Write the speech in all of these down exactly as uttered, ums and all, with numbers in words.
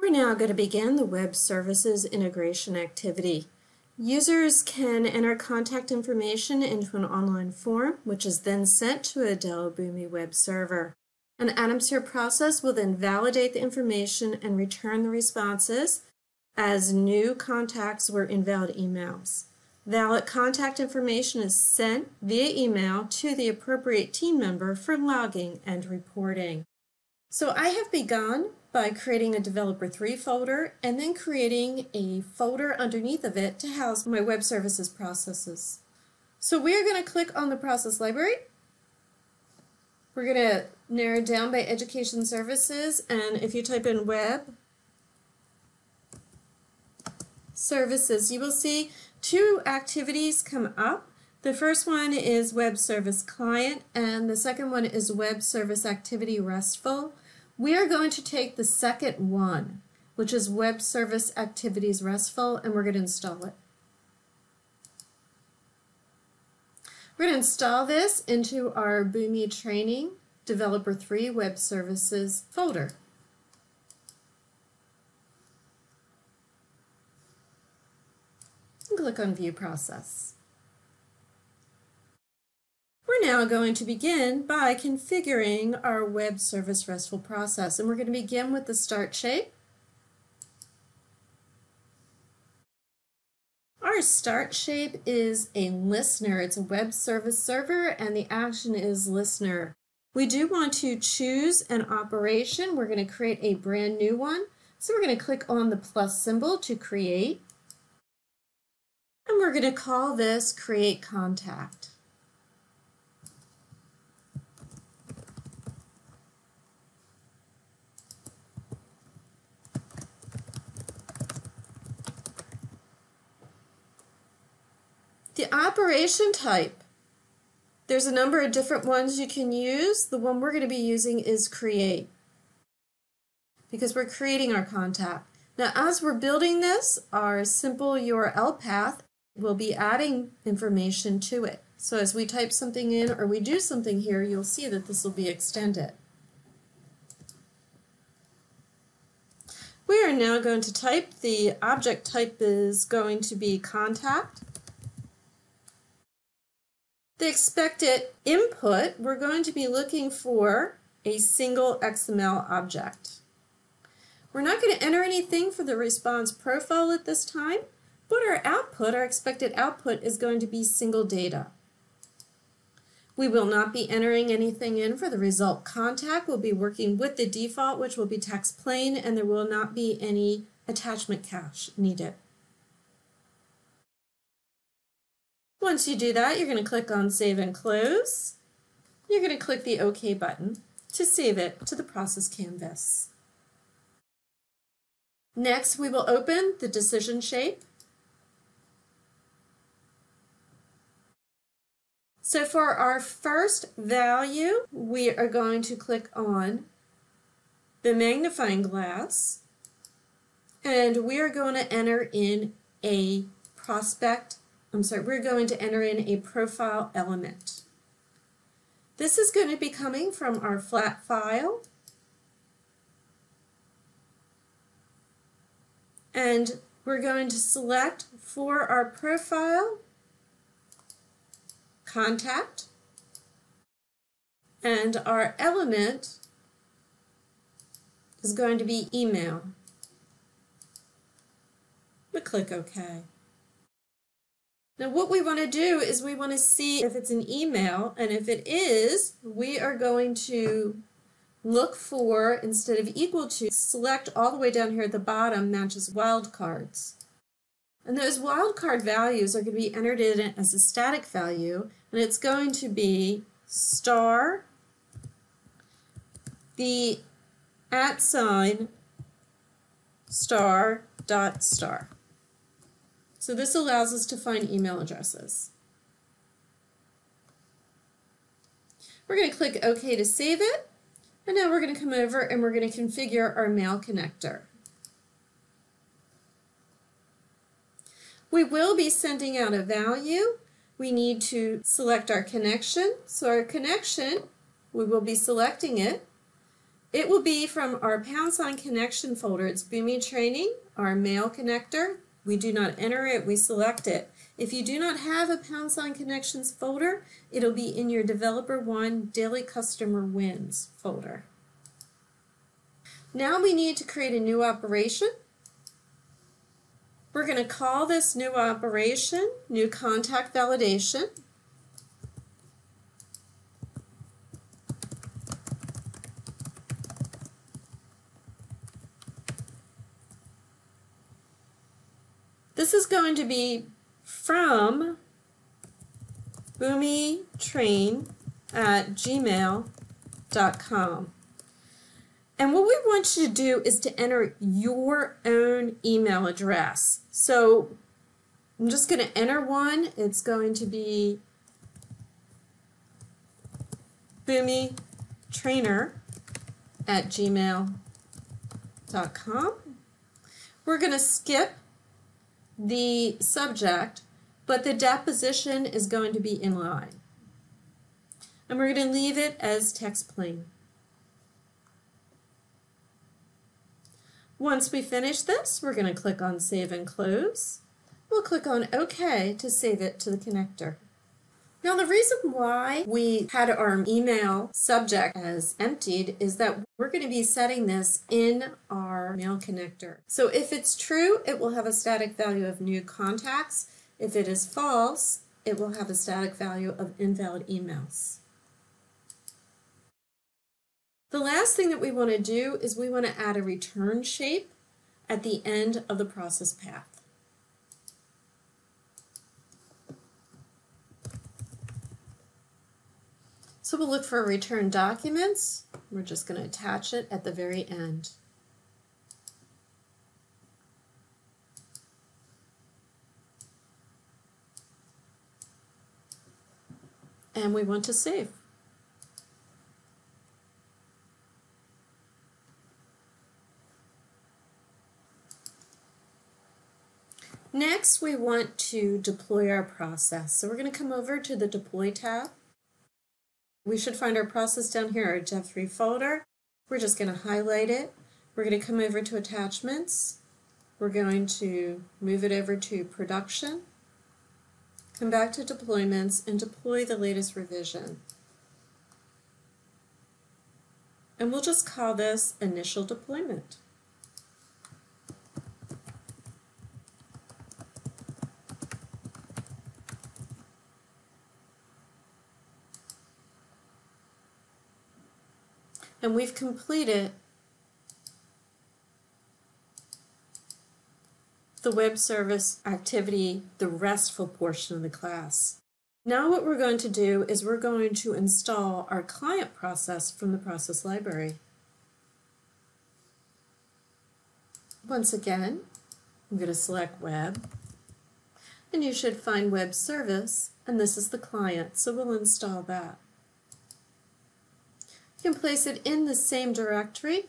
We're now going to begin the Web Services integration activity. Users can enter contact information into an online form, which is then sent to a Dell Boomi web server. An AtomSphere process will then validate the information and return the responses as new contacts were invalid emails. Valid contact information is sent via email to the appropriate team member for logging and reporting. So I have begun by creating a Developer three folder and then creating a folder underneath of it to house my web services processes. So we're going to click on the process library. We're going to narrow down by education services, and if you type in web services, you will see two activities come up. The first one is web service client, and the second one is web service activity RESTful. We are going to take the second one, which is Web Service Activities RESTful, and we're going to install it. We're going to install this into our Boomi Training Developer three Web Services folder. And click on View Process. We're now going to begin by configuring our web service RESTful process, and we're going to begin with the start shape. Our start shape is a listener. It's a web service server, and the action is listener. We do want to choose an operation. We're going to create a brand new one. So we're going to click on the plus symbol to create, and we're going to call this create contact. The operation type, there's a number of different ones you can use. The one we're going to be using is create, because we're creating our contact. Now, as we're building this, our simple U R L path will be adding information to it. So as we type something in or we do something here, you'll see that this will be extended. We are now going to type. The object type is going to be contact. The expected input, we're going to be looking for a single X M L object. We're not going to enter anything for the response profile at this time, but our output, our expected output, is going to be single data. We will not be entering anything in for the result contact. We'll be working with the default, which will be text plain, and there will not be any attachment cache needed. Once you do that, you're going to click on Save and Close. You're going to click the OK button to save it to the process canvas. Next, we will open the decision shape. So for our first value, we are going to click on the magnifying glass, and we are going to enter in a prospect. I'm sorry, we're going to enter in a profile element. This is going to be coming from our flat file. And we're going to select for our profile contact, and our element is going to be email. We click OK. Now what we want to do is we want to see if it's an email, and if it is, we are going to look for, instead of equal to, select all the way down here at the bottom, matches wildcards. And those wildcard values are going to be entered in as a static value, and it's going to be star, the at sign, star, dot, star. So this allows us to find email addresses. We're going to click OK to save it, and now we're going to come over and we're going to configure our mail connector. We will be sending out a value. We need to select our connection. So our connection, we will be selecting it, It will be from our pound sign connection folder. It's Boomi training, our mail connector. We do not enter it, we select it. If you do not have a pound sign connections folder, it'll be in your developer one daily customer wins folder. Now we need to create a new operation. We're going to call this new operation new contact validation. This is going to be from boomi train at gmail dot com. And what we want you to do is to enter your own email address. So I'm just going to enter one. It's going to be boomi trainer at gmail dot com. We're going to skip the subject, but the deposition is going to be inline. And we're going to leave it as text plain. Once we finish this, we're going to click on Save and Close. We'll click on OK to save it to the connector. Now, the reason why we had our email subject as emptied is that we're going to be setting this in our mail connector. So if it's true, it will have a static value of new contacts. If it is false, it will have a static value of invalid emails. The last thing that we want to do is we want to add a return shape at the end of the process path. So we'll look for return documents. We're just going to attach it at the very end. And we want to save. Next, we want to deploy our process. So we're going to come over to the Deploy tab. We should find our process down here, our dev three folder. We're just going to highlight it. We're going to come over to Attachments. We're going to move it over to Production. Come back to Deployments and deploy the latest revision. And we'll just call this Initial Deployment. And we've completed the web service activity, the RESTful portion of the class. Now what we're going to do is we're going to install our client process from the process library. Once again, I'm going to select Web, and you should find Web Service, and this is the client, so we'll install that. You can place it in the same directory.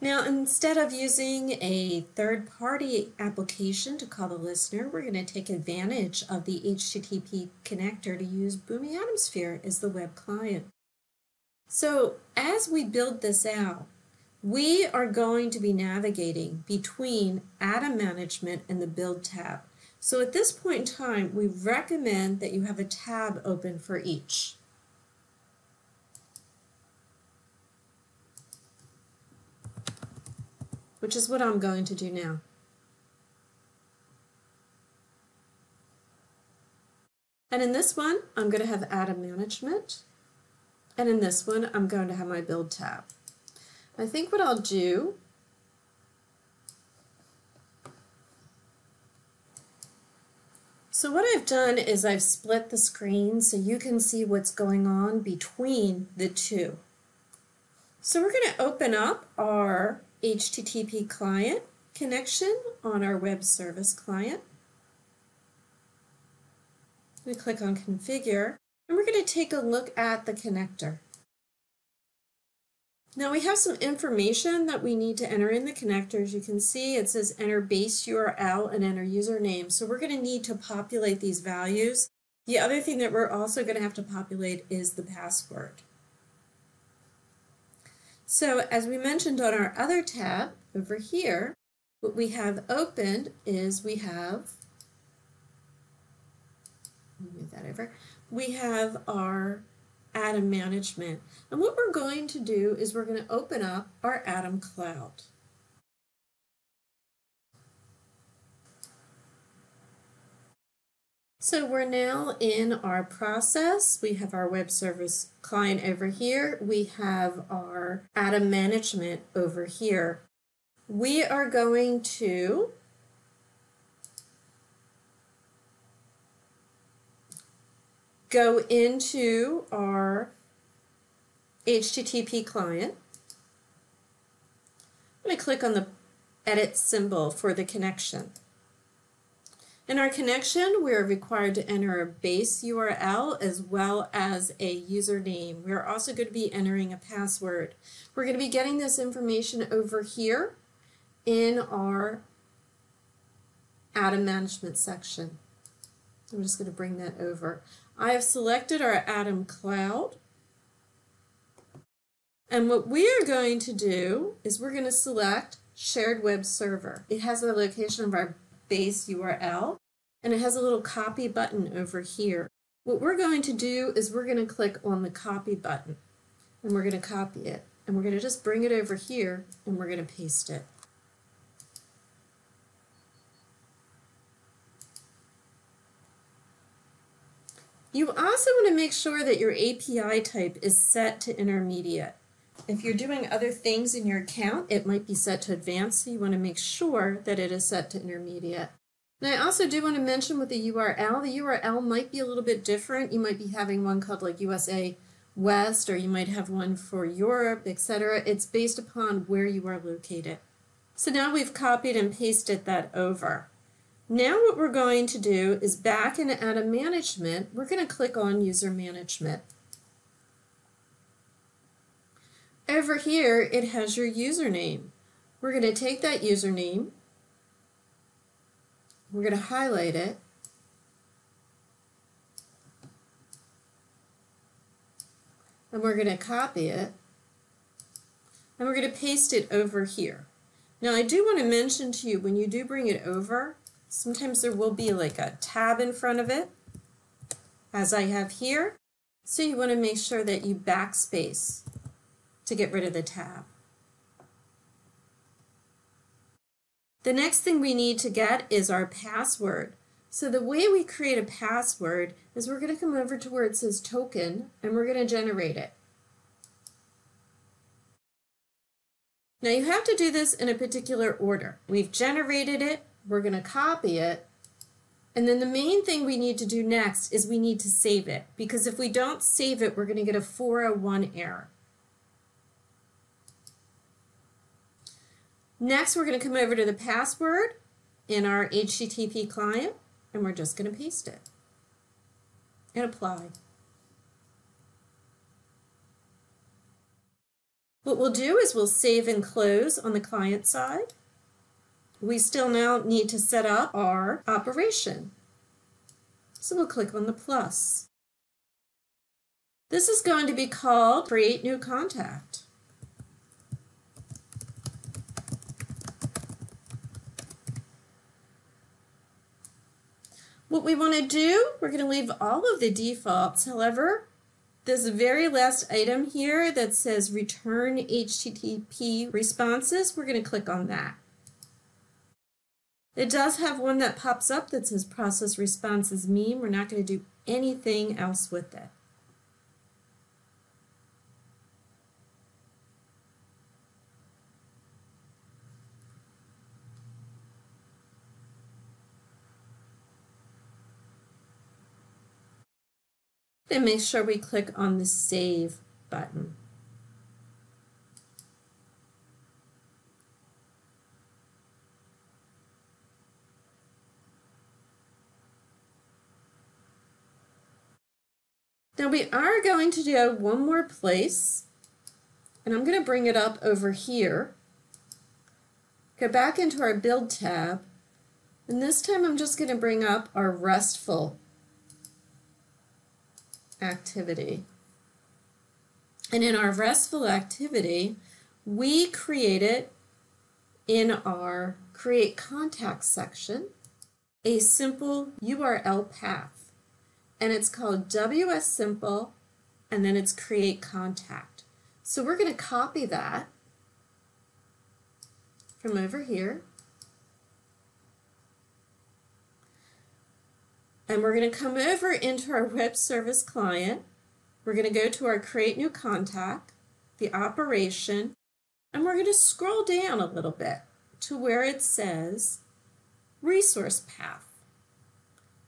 Now, instead of using a third-party application to call the listener, we're going to take advantage of the H T T P connector to use Boomi AtomSphere as the web client. So, as we build this out, we are going to be navigating between Atom Management and the Build tab. So at this point in time, we recommend that you have a tab open for each. Which is what I'm going to do now. And in this one, I'm going to have Atom Management. And in this one, I'm going to have my Build tab. I think what I'll do so what I've done is I've split the screen so you can see what's going on between the two. So we're going to open up our H T T P client connection on our web service client. We click on Configure, and we're going to take a look at the connector. Now we have some information that we need to enter in the connector. As you can see, it says enter base U R L and enter username. So we're going to need to populate these values. The other thing that we're also going to have to populate is the password. So as we mentioned on our other tab over here, what we have opened is we have, let me move that over, we have our Atom management. And what we're going to do is we're going to open up our Atom Cloud. So we're now in our process. We have our web service client over here. We have our Atom management over here. We are going to go into our H T T P client. I'm going to click on the edit symbol for the connection. In our connection, we're required to enter a base U R L as well as a username. We're also going to be entering a password. We're going to be getting this information over here in our Atom management section. I'm just going to bring that over. I have selected our Atom Cloud, and what we are going to do is we're going to select Shared Web Server. It has the location of our base U R L, and it has a little copy button over here. What we're going to do is we're going to click on the copy button, and we're going to copy it, and we're going to just bring it over here, and we're going to paste it. You also want to make sure that your A P I type is set to intermediate. If you're doing other things in your account, it might be set to advanced, so you want to make sure that it is set to intermediate. And I also do want to mention with the U R L, the U R L might be a little bit different. You might be having one called like U S A West, or you might have one for Europe, et cetera. It's based upon where you are located. So now we've copied and pasted that over. Now what we're going to do is back into Atom Management, we're going to click on User Management. Over here it has your username. We're going to take that username, we're going to highlight it, and we're going to copy it, and we're going to paste it over here. Now I do want to mention to you, when you do bring it over, sometimes there will be like a tab in front of it, as I have here. So you want to make sure that you backspace to get rid of the tab. The next thing we need to get is our password. So the way we create a password is we're going to come over to where it says token, and we're going to generate it. Now you have to do this in a particular order. We've generated it. We're going to copy it, and then the main thing we need to do next is we need to save it, because if we don't save it, we're going to get a four oh one error. Next, we're going to come over to the password in our H T T P client, and we're just going to paste it and apply. What we'll do is we'll save and close on the client side. We still now need to set up our operation. So we'll click on the plus. This is going to be called Create New Contact. What we want to do, we're going to leave all of the defaults. However, this very last item here that says Return H T T P Responses, we're going to click on that. It does have one that pops up that says process responses meme. We're not going to do anything else with it. Then make sure we click on the save button. Now we are going to do one more place, and I'm going to bring it up over here, go back into our build tab, and this time I'm just going to bring up our RESTful activity. And in our RESTful activity, we create it in our create contact section, a simple U R L path, and it's called W S simple, and then it's create contact. So we're going to copy that from over here, and we're going to come over into our web service client. We're going to go to our create new contact, the operation, and we're going to scroll down a little bit to where it says resource path.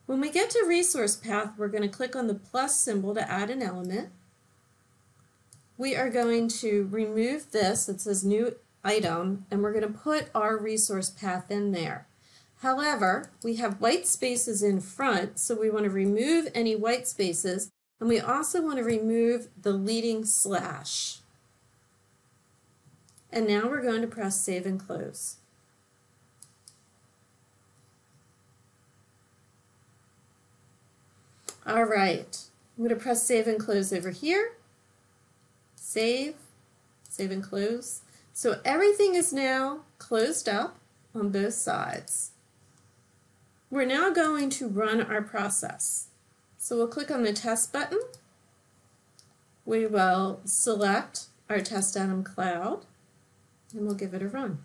When we get to resource path, we're going to click on the plus symbol to add an element. We are going to remove this. It says new item, and we're going to put our resource path in there. However, we have white spaces in front, so we want to remove any white spaces. And we also want to remove the leading slash. And now we're going to press save and close. All right, I'm going to press save and close over here. Save, save and close. So everything is now closed up on both sides. We're now going to run our process. So we'll click on the test button. We will select our test atom cloud, and we'll give it a run.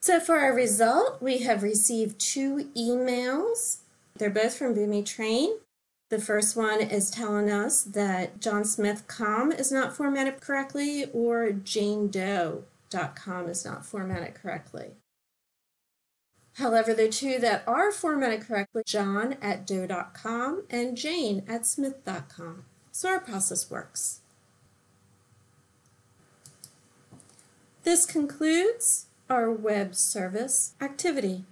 So for our result, we have received two emails. They're both from Boomi Train. The first one is telling us that johnsmith dot com is not formatted correctly, or janedoe dot com is not formatted correctly. However, the two that are formatted correctly, John at doe dot com and Jane at smith dot com. So our process works. This concludes our web service activity.